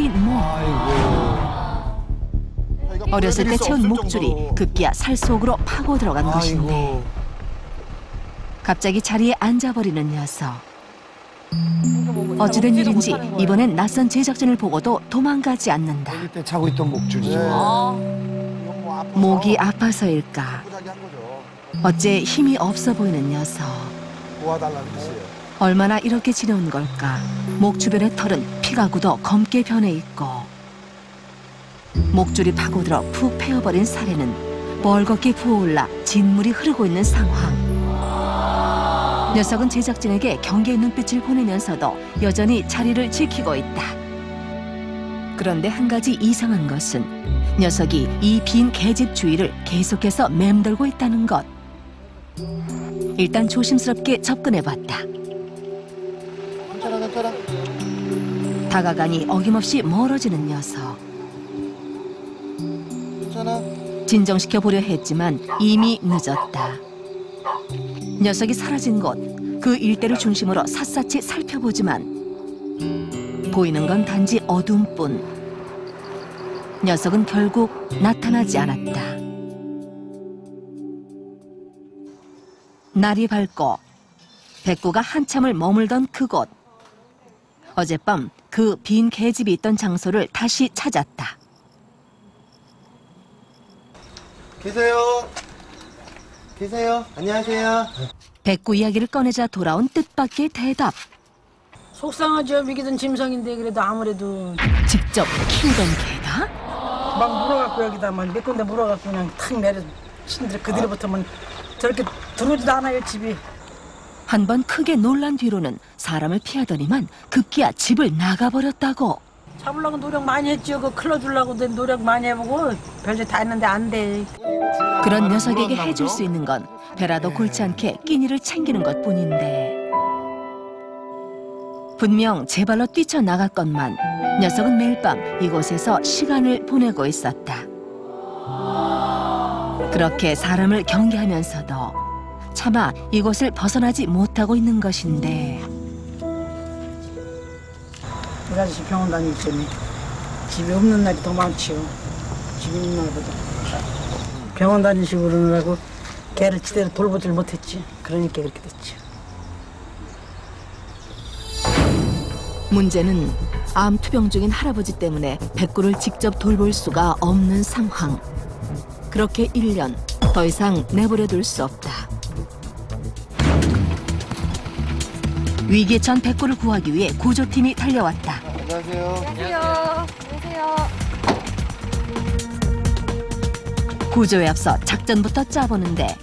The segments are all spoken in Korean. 쌓인 목. 어렸을 때 채운 목줄이 급기야 살 속으로 파고 들어간 것인데 갑자기 자리에 앉아버리는 녀석. 어찌된 일인지 이번엔 낯선 제작진을 보고도 도망가지 않는다. 그때 차고 있던 목줄이죠. 목이 아파서일까 어째 힘이 없어 보이는 녀석. 얼마나 이렇게 지내온 걸까. 목 주변의 털은 피가 굳어 검게 변해 있고 목줄이 파고들어 푹 패어버린 사례는 벌겋게 부어올라 진물이 흐르고 있는 상황. 녀석은 제작진에게 경계의 눈빛을 보내면서도 여전히 자리를 지키고 있다. 그런데 한 가지 이상한 것은 녀석이 이 빈 개집 주위를 계속해서 맴돌고 있다는 것. 일단 조심스럽게 접근해봤다. 괜찮아. 다가가니 어김없이 멀어지는 녀석. 괜찮아. 진정시켜 보려 했지만 이미 늦었다. 녀석이 사라진 곳 그 일대를 중심으로 샅샅이 살펴보지만 보이는 건 단지 어둠뿐. 녀석은 결국 나타나지 않았다. 날이 밝고 백구가 한참을 머물던 그곳. 어젯밤 그 빈 개집이 있던 장소를 다시 찾았다. 계세요. 안녕하세요. 백구 이야기를 꺼내자 돌아온 뜻밖의 대답. 속상하죠. 미기던 짐승인데 그래도 아무래도. 직접 키우던 개다? 막 물어갖고 여기다 막 몇 군데 물어갖고 그냥 탁 내려 신들 그대로부터면 저렇게 들어오지도 않아요 집이. 한 번 크게 놀란 뒤로는 사람을 피하더니만 급기야 집을 나가버렸다고. 잡으려고 노력 많이 했죠. 그 클러주려고 노력 많이 해보고 별짓 다 했는데 안 돼. 그런 녀석에게 해줄 수 있는 건 배라도 골치 않게 끼니를 챙기는 것뿐인데. 분명 제 발로 뛰쳐나갔건만 녀석은 매일 밤 이곳에서 시간을 보내고 있었다. 그렇게 사람을 경계하면서도 차마 이곳을 벗어나지 못하고 있는 것인데. 우리 아저씨 병원 다니기 때문에 집이 없는 날이 더 많지요. 집이 있는 날보다. 병원 다니시고 그러느라고 개를 제대로 돌보질 못했지. 그러니까 그렇게 됐지. 문제는 암 투병 중인 할아버지 때문에 백구를 직접 돌볼 수가 없는 상황. 그렇게 1년 더 이상 내버려둘 수 없다. 위기에 처한 백구를 구하기 위해 구조팀이 달려왔다. 안녕하세요. 구조에 앞서 작전부터 짜보는데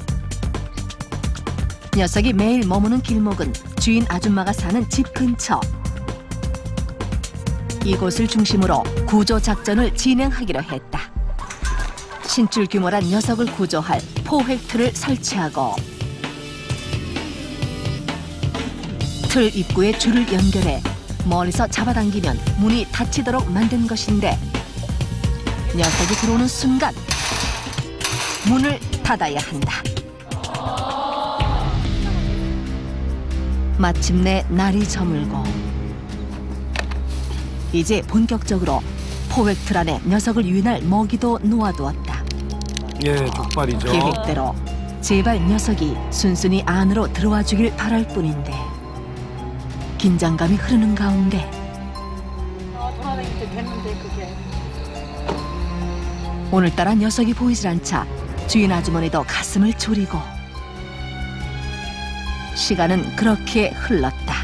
녀석이 매일 머무는 길목은 주인 아줌마가 사는 집 근처. 이곳을 중심으로 구조 작전을 진행하기로 했다. 신출 규모란 녀석을 구조할 포획틀을 설치하고 틀 입구에 줄을 연결해 멀리서 잡아당기면 문이 닫히도록 만든 것인데 녀석이 들어오는 순간 문을 닫아야 한다. 마침내 날이 저물고 이제 본격적으로 포획틀 안에 녀석을 유인할 먹이도 놓아두었다. 족발이죠. 계획대로 제발 녀석이 순순히 안으로 들어와 주길 바랄 뿐인데 긴장감이 흐르는 가운데 오늘따라 녀석이 보이질 않자 주인 아주머니도 가슴을 졸이고 시간은 그렇게 흘렀다.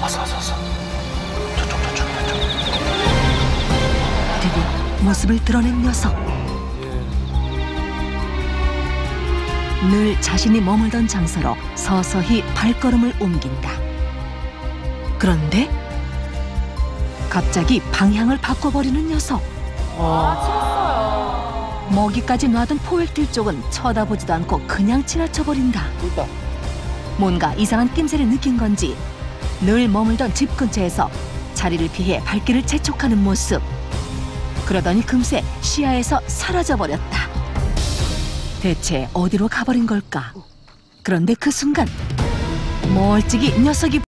왔어. 저쪽. 드디어 모습을 드러낸 녀석. 늘 자신이 머물던 장소로 서서히 발걸음을 옮긴다. 그런데 갑자기 방향을 바꿔버리는 녀석. 먹이까지 놔둔 포획들 쪽은 쳐다보지도 않고 그냥 지나쳐버린다. 뭔가 이상한 낌새를 느낀 건지 늘 머물던 집 근처에서 자리를 피해 발길을 재촉하는 모습. 그러더니 금세 시야에서 사라져버렸다. 대체 어디로 가버린 걸까? 그런데 그 순간 멀찍이 녀석이